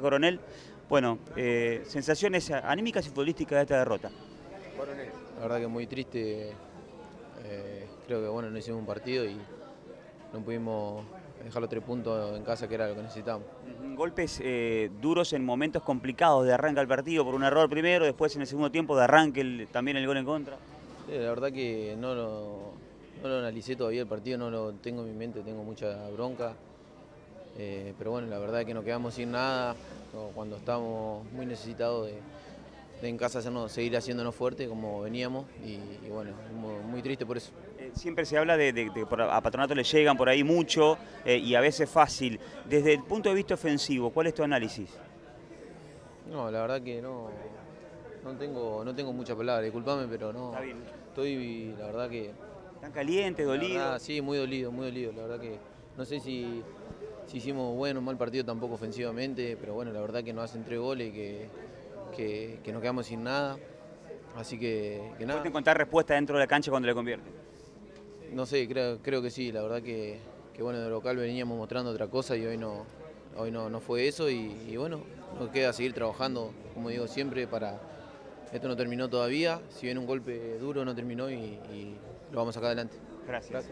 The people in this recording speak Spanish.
Coronel, bueno, sensaciones anímicas y futbolísticas de esta derrota. Coronel. La verdad que muy triste, creo que bueno, no hicimos un partido y no pudimos dejar los 3 puntos en casa, que era lo que necesitábamos. Golpes duros en momentos complicados de arranque al partido, por un error primero, después en el segundo tiempo de arranque también el gol en contra. Sí, la verdad que no lo analicé todavía el partido, no lo tengo en mi mente, tengo mucha bronca. Pero bueno, la verdad es que nos quedamos sin nada cuando estamos muy necesitados de en casa seguir haciéndonos fuerte como veníamos y bueno, muy triste por eso. Siempre se habla de a Patronato le llegan por ahí mucho y a veces fácil. Desde el punto de vista ofensivo, ¿cuál es tu análisis? No, la verdad que no tengo mucha palabra, disculpame, pero no. Está bien. Estoy, la verdad que... ¿Tan caliente, dolido? Verdad, sí, muy dolido, la verdad que no sé si... Si hicimos bueno, mal partido tampoco ofensivamente, pero bueno, la verdad que nos hacen 3 goles y que nos quedamos sin nada. Así que nada. ¿Puedes encontrar respuesta dentro de la cancha cuando le convierten? No sé, creo que sí. La verdad que bueno, de local veníamos mostrando otra cosa y hoy no fue eso. Y bueno, nos queda seguir trabajando, como digo siempre, para... Esto no terminó todavía. Si viene un golpe duro, no terminó y lo vamos a sacar adelante. Gracias.